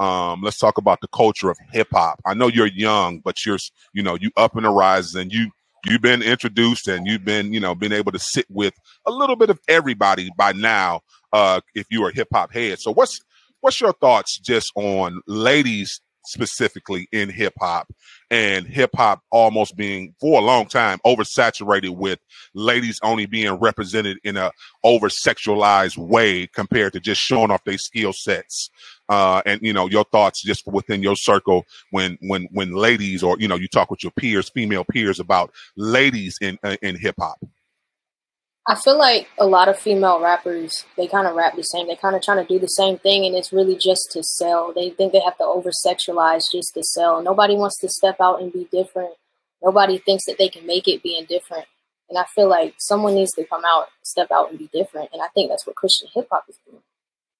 Let's talk about the culture of hip hop. I know you're young, but you up and arising. You've been introduced and you've been, been able to sit with a little bit of everybody by now, if you are a hip hop head. So what's your thoughts just on ladies specifically in hip hop, and hip hop almost being for a long time oversaturated with ladies only being represented in a over sexualized way compared to just showing off their skill sets? And your thoughts just within your circle when ladies, or you talk with your peers, female peers, about ladies in hip hop. I feel like a lot of female rappers, they kind of rap the same. They kind of trying to do the same thing, and it's really just to sell. They think they have to over-sexualize just to sell. Nobody wants to step out and be different. Nobody thinks that they can make it being different. And I feel like someone needs to come out, step out, and be different. And I think that's what Christian hip-hop is doing.